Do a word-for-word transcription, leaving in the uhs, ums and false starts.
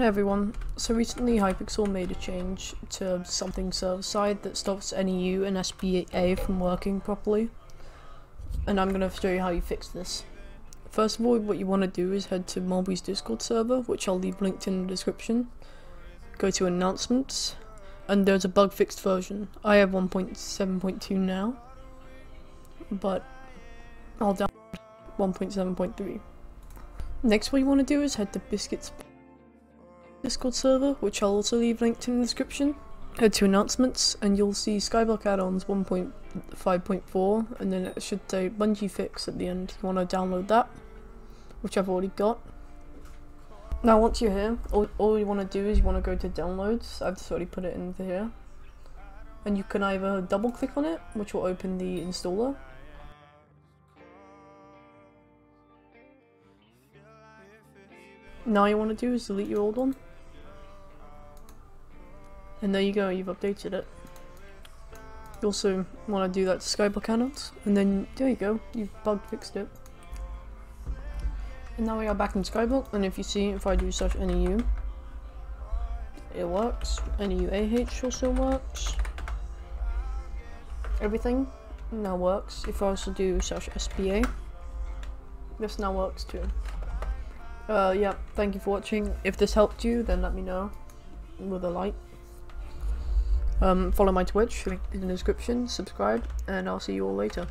Hey everyone, so recently Hypixel made a change to something server-side that stops N E U and S B A from working properly, and I'm going to show you how you fix this. First of all, what you want to do is head to Mulby's Discord server, which I'll leave linked in the description. Go to Announcements, and there's a bug fixed version. I have one point seven point two now, but I'll download one point seven point three. Next, what you want to do is head to Biscuits Discord server, which I'll also leave linked in the description. Head to Announcements and you'll see SkyblockAddons one point five point four, and then it should say BungeeFix at the end. You want to download that, which I've already got. Now once you're here, all, all you want to do is you want to go to Downloads. I've just already put it into here. And you can either double click on it, which will open the installer, now you want to do is delete your old one. And there you go, you've updated it. You also want to do that to SkyblockAddons, and then there you go, you've bug fixed it. And now we are back in Skyblock, and if you see, if I do search N E U, it works. N E U A H also works. Everything now works. If I also do search S P A, this now works too. Uh, yeah, thank you for watching. If this helped you, then let me know with a like. Um, follow my Twitch, link in the description, subscribe, and I'll see you all later.